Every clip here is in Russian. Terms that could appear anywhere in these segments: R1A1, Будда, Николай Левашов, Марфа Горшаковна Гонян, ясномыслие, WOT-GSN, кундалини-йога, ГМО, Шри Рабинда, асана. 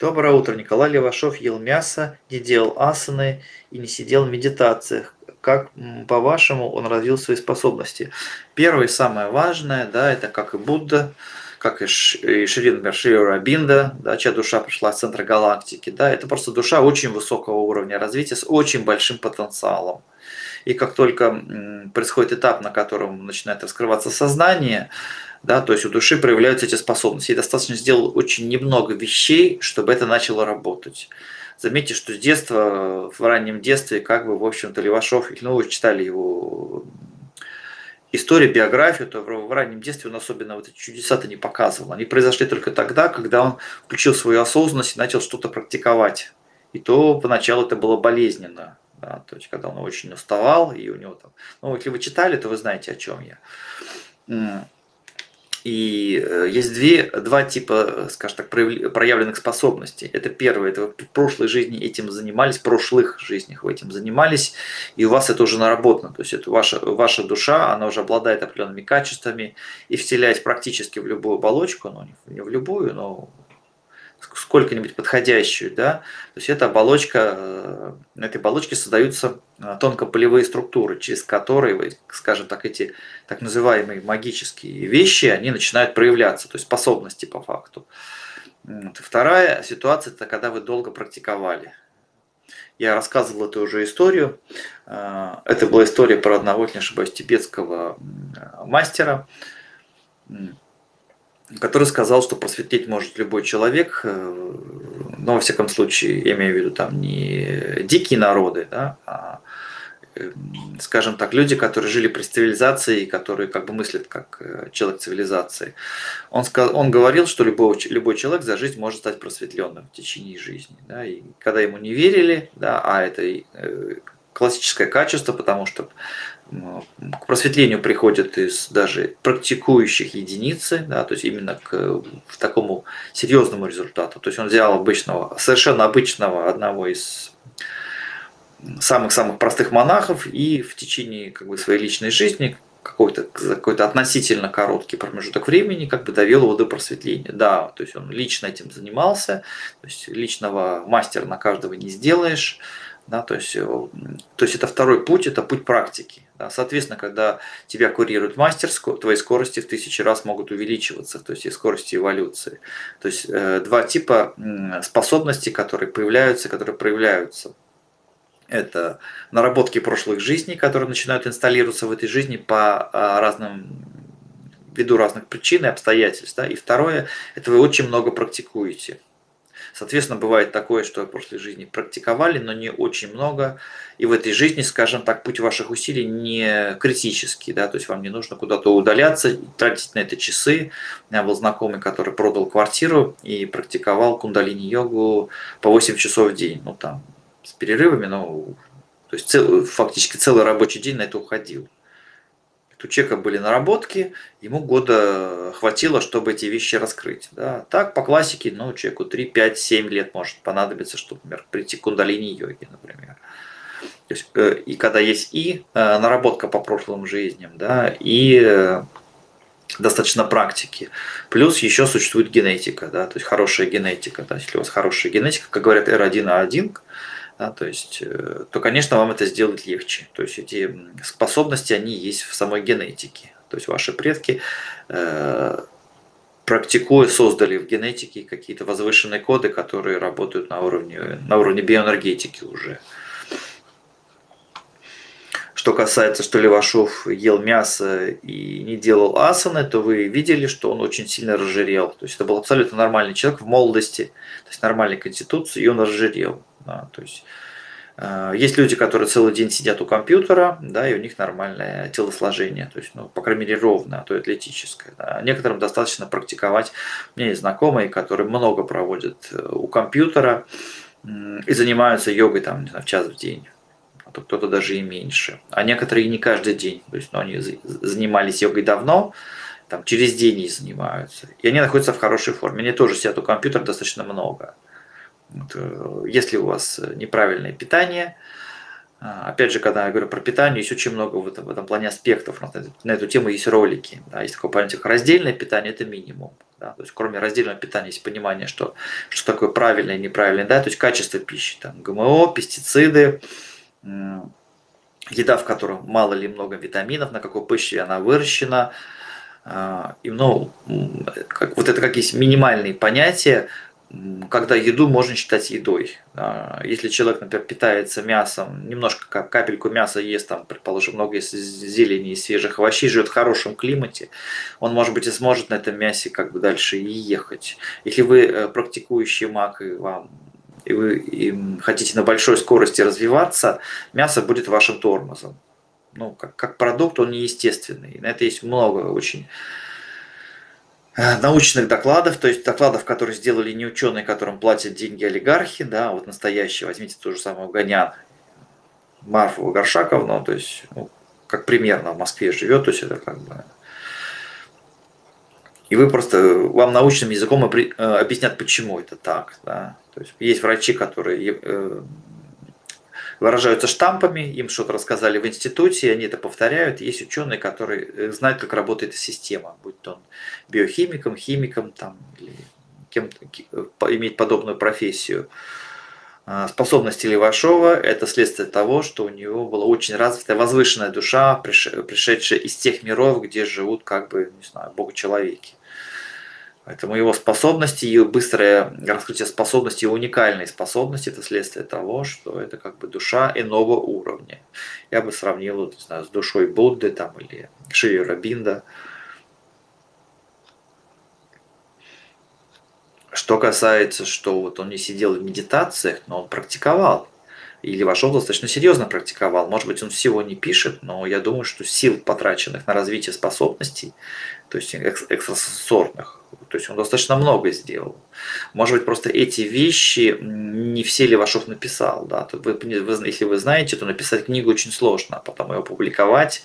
Доброе утро. Николай Левашов ел мясо, не делал асаны и не сидел в медитациях. Как, по-вашему, он развил свои способности? Первое, самое важное, да, это как и Будда, как и Шри Рабинда, да, чья душа пришла из центра галактики. Да, это просто душа очень высокого уровня развития с очень большим потенциалом. И как только происходит этап, на котором начинает раскрываться сознание, да, то есть у души проявляются эти способности. И достаточно сделал очень немного вещей, чтобы это начало работать. Заметьте, что с детства, в раннем детстве, как бы, в общем-то, Левашов, ну, вы читали его историю, биографию, то в раннем детстве он особенно вот эти чудеса-то не показывал. Они произошли только тогда, когда он включил свою осознанность и начал что-то практиковать. И то поначалу это было болезненно. Да, то есть, когда он очень уставал, и у него там... Ну, если вы читали, то вы знаете, о чем я. И есть два типа, скажем так, проявленных способностей. Это первое, это вы в прошлой жизни этим занимались, в прошлых жизнях вы этим занимались, и у вас это уже наработано. То есть это ваша душа, она уже обладает определенными качествами, и вселяясь практически в любую оболочку, ну не в любую, но сколько-нибудь подходящую, да, то есть эта оболочка, на этой оболочке создаются тонкополевые структуры, через которые, скажем так, эти так называемые магические вещи, они начинают проявляться, то есть способности по факту. Вторая ситуация – это когда вы долго практиковали. Я рассказывал эту уже историю. Это была история про одного, не ошибаюсь, тибетского мастера, который сказал, что просветлеть может любой человек, но, во всяком случае, я имею в виду там не дикие народы, да, а, скажем так, люди, которые жили при цивилизации, которые как бы мыслят как человек цивилизации. Он говорил, что любой человек за жизнь может стать просветленным в течение жизни. Да, и когда ему не верили, да, а это классическое качество, потому что к просветлению приходят из даже практикующих единицы, да, то есть именно к такому серьезному результату. То есть он взял совершенно обычного одного из самых-самых простых монахов и в течение как бы своей личной жизни какой-то относительно короткий промежуток времени как бы довел его до просветления. Да, то есть он лично этим занимался, то есть личного мастера на каждого не сделаешь. Да, то есть это второй путь, это путь практики. Да. Соответственно, когда тебя курирует мастер, твои скорости в 1000 раз могут увеличиваться, то есть и скорости эволюции. То есть два типа способностей, которые проявляются. Это наработки прошлых жизней, которые начинают инсталлироваться в этой жизни по ввиду разных причин и обстоятельств. Да. И второе, это вы очень много практикуете. Соответственно, бывает такое, что в прошлой жизни практиковали, но не очень много. И в этой жизни, скажем так, путь ваших усилий не критический. Да? То есть вам не нужно куда-то удаляться, тратить на это часы. У меня был знакомый, который продал квартиру и практиковал кундалини-йогу по 8 часов в день. Ну там, с перерывами, но то есть фактически целый рабочий день на это уходил. У человека были наработки, ему года хватило, чтобы эти вещи раскрыть. Да. Так, по классике, ну, человеку 3, 5, 7 лет может понадобиться, чтобы, например, прийти к кундалини-йоге, например. То есть, и когда есть и наработка по прошлым жизням, да, и достаточно практики, плюс еще существует генетика, да, то есть хорошая генетика. Да. Если у вас хорошая генетика, как говорят, R1A1, да, то, конечно, вам это сделать легче. То есть эти способности, они есть в самой генетике. То есть ваши предки, практикуя, создали в генетике какие-то возвышенные коды, которые работают на уровне биоэнергетики уже. Что касается, что Левашов ел мясо и не делал асаны, то вы видели, что он очень сильно разжирел. То есть это был абсолютно нормальный человек в молодости, то есть нормальной конституции, и он разжирел. Да, то есть, есть люди, которые целый день сидят у компьютера, да, и у них нормальное телосложение, то есть, ну, по крайней мере, ровное, а то и атлетическое. Да. Некоторым достаточно практиковать. У меня есть знакомые, которые много проводят у компьютера и занимаются йогой там, не знаю, час в день, а то кто-то даже и меньше. А некоторые и не каждый день, то есть, ну, они занимались йогой давно, там, через день и занимаются. И они находятся в хорошей форме. Они тоже сидят у компьютера достаточно много. Если у вас неправильное питание, Опять же, когда я говорю про питание, есть очень много в этом плане аспектов. На эту тему есть ролики. Да, есть такое понятие, как раздельное питание – это минимум. Да, то есть, кроме раздельного питания есть понимание, что такое правильное и неправильное, да, то есть качество пищи, там, ГМО, пестициды, еда, в которой мало или много витаминов, на какой почве она выращена. И, ну, вот это как есть минимальные понятия, когда еду можно считать едой. Если человек, например, питается мясом, немножко капельку мяса ест, там, предположим, много зелени и свежих овощей, живет в хорошем климате, он, может быть, и сможет на этом мясе как бы дальше и ехать. Если вы практикующий маг и вы хотите на большой скорости развиваться, мясо будет вашим тормозом. Ну, как продукт он неестественный. И на это есть много очень научных докладов, то есть докладов, которые сделали не ученые, которым платят деньги олигархи, да, вот настоящие, возьмите ту же самую Гонян, Марфу Горшаковну, то есть, ну, как примерно в Москве живет, то есть это как бы... И вы просто, вам научным языком объяснят, почему это так, да, то есть врачи, которые выражаются штампами, им что-то рассказали в институте, и они это повторяют. Есть ученые, которые знают, как работает эта система, будь то он биохимиком, химиком, там, или кем-то иметь подобную профессию. Способности Левашова – это следствие того, что у него была очень развитая возвышенная душа, пришедшая из тех миров, где живут, как бы, не знаю, богочеловеки. Поэтому его способности, ее быстрое раскрытие способностей, уникальные способности – это следствие того, что это как бы душа иного уровня. Я бы сравнил, не знаю, с душой Будды там, или Шри Рабинда. Что касается, что вот он не сидел в медитациях, но он практиковал. И Левашов достаточно серьезно практиковал. Может быть, он всего не пишет, но я думаю, что сил, потраченных на развитие способностей, то есть экстрасенсорных, то есть он достаточно много сделал. Может быть, просто эти вещи не все Левашов написал. Да? Если вы знаете, то написать книгу очень сложно, а потом ее публиковать.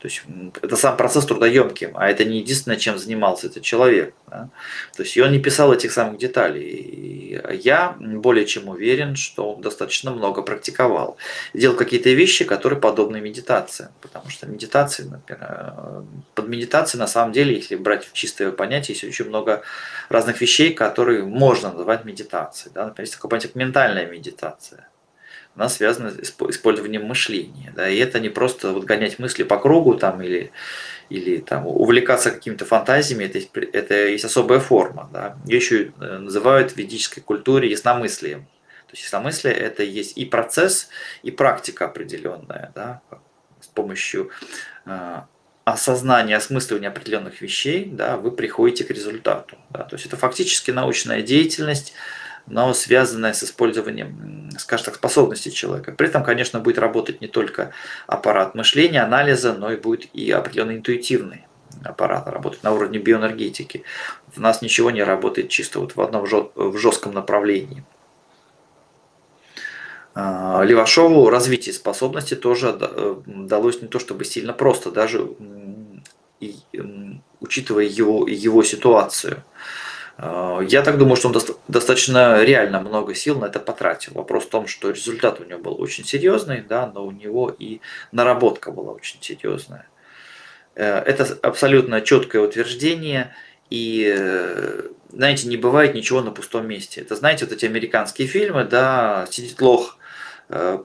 То есть это сам процесс трудоемкий, а это не единственное, чем занимался этот человек. Да? То есть и он не писал этих самых деталей. И я более чем уверен, что он достаточно много практиковал. Делал какие-то вещи, которые подобны медитации. Потому что медитации, например, под медитацией на самом деле, если брать чистое понятие, есть очень много разных вещей, которые можно называть медитацией. Да? Например, есть такое понятие, как ментальная медитация. Она связана с использованием мышления. Да? И это не просто вот гонять мысли по кругу там, или там, увлекаться какими-то фантазиями. Это есть особая форма. Да? Ее еще называют в ведической культуре ясномыслием. То есть ясномыслие – это есть и процесс, и практика определенная. Да? С помощью осознание, осмысливание определенных вещей, да, вы приходите к результату. Да. То есть это фактически научная деятельность, но связанная с использованием, скажем так, способностей человека. При этом, конечно, будет работать не только аппарат мышления, анализа, но и будет и определенный интуитивный аппарат работать на уровне биоэнергетики. У нас ничего не работает чисто вот в одном жестком направлении. Левашову развитие способностей тоже далось не то чтобы сильно просто, даже учитывая его ситуацию. Я так думаю, что он достаточно реально много сил на это потратил. Вопрос в том, что результат у него был очень серьезный, да, но у него и наработка была очень серьезная. Это абсолютно четкое утверждение. И, знаете, не бывает ничего на пустом месте. Это, знаете, вот эти американские фильмы, да, сидит лох,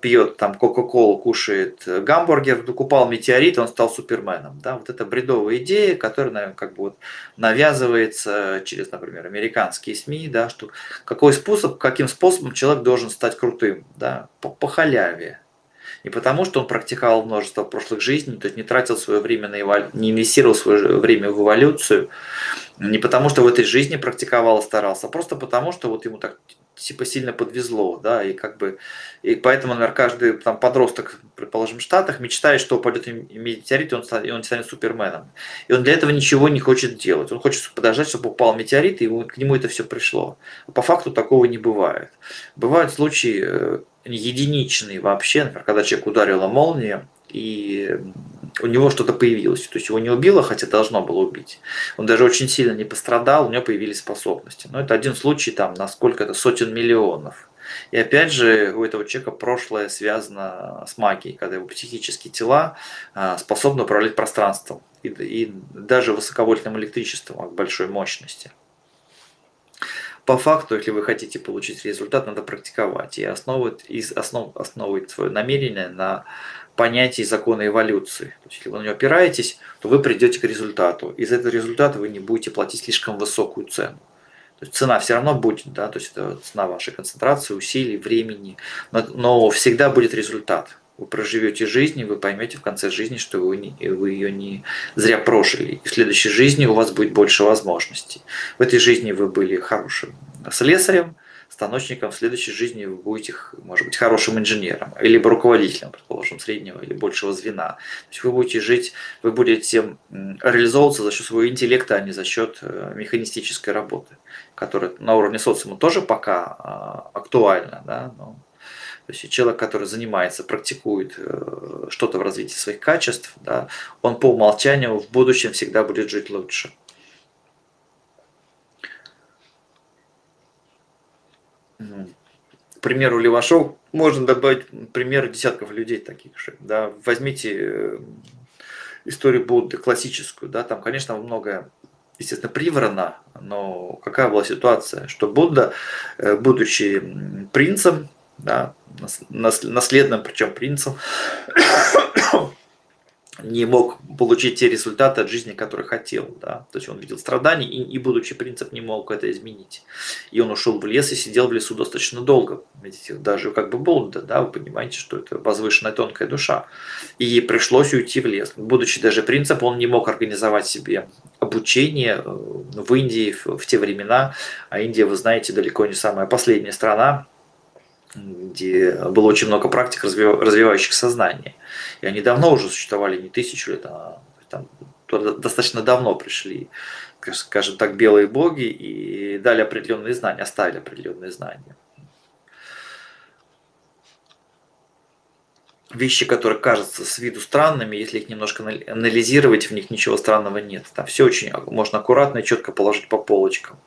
пьет там кока-колу, кушает гамбургер, докупал метеорит, он стал суперменом. Да? Вот это бредовая идея, которая, наверное, как бы вот навязывается через, например, американские СМИ, да, что каким способом человек должен стать крутым, да, по халяве. Не потому, что он практиковал множество прошлых жизней, то есть не тратил свое время не инвестировал свое время в эволюцию, не потому, что в этой жизни практиковал и старался, а просто потому, что вот ему так типа сильно подвезло, да, и как бы, и поэтому, наверное, каждый там подросток, предположим, в Штатах мечтает, что упадет метеорит, и он станет суперменом. И он для этого ничего не хочет делать. Он хочет подождать, чтобы упал метеорит, и к нему это все пришло. По факту такого не бывает. Бывают случаи единичные вообще, например, когда человек ударила молния, и у него что-то появилось. То есть его не убило, хотя должно было убить. Он даже очень сильно не пострадал, у него появились способности. Но это один случай, там, насколько это сотен миллионов. И опять же, у этого человека прошлое связано с магией, когда его психические тела способны управлять пространством и даже высоковольтным электричеством от большой мощности. По факту, если вы хотите получить результат, надо практиковать. И основывать свое намерение на понятии закона эволюции. То есть, если вы на него опираетесь, то вы придете к результату. Из этого результата вы не будете платить слишком высокую цену. То есть цена все равно будет, да, то есть это цена вашей концентрации, усилий, времени, но всегда будет результат. Вы проживете жизнь, и вы поймете в конце жизни, что вы ее не зря прожили. И в следующей жизни у вас будет больше возможностей. В этой жизни вы были хорошим слесарем, станочником, в следующей жизни вы будете, может быть, хорошим инженером, или руководителем, предположим, среднего или большего звена. То есть вы будете жить, вы будете реализовываться за счет своего интеллекта, а не за счет механистической работы, которая на уровне социума тоже пока актуальна. Да? То есть человек, который занимается, практикует что-то в развитии своих качеств, да, он по умолчанию в будущем всегда будет жить лучше. К примеру, Левашов, можно добавить примеры десятков людей таких же. Да. Возьмите историю Будды, классическую. Да. Там, конечно, многое, естественно, приврано, но какая была ситуация, что Будда, будучи принцем, да, наследным причем принцем, не мог получить те результаты от жизни, которые хотел. Да? То есть он видел страдания, и будучи принцем, не мог это изменить. И он ушел в лес и сидел в лесу достаточно долго. Видите, даже как бы Будда, да, вы понимаете, что это возвышенная тонкая душа. И ей пришлось уйти в лес. Будучи даже принцем, он не мог организовать себе обучение в Индии в те времена. А Индия, вы знаете, далеко не самая последняя страна, где было очень много практик, развивающих сознание. И они давно уже существовали, не 1000 лет, а там, достаточно давно пришли, скажем так, белые боги и дали определенные знания, оставили определенные знания. Вещи, которые кажутся с виду странными, если их немножко анализировать, в них ничего странного нет. Там все очень можно аккуратно и четко положить по полочкам.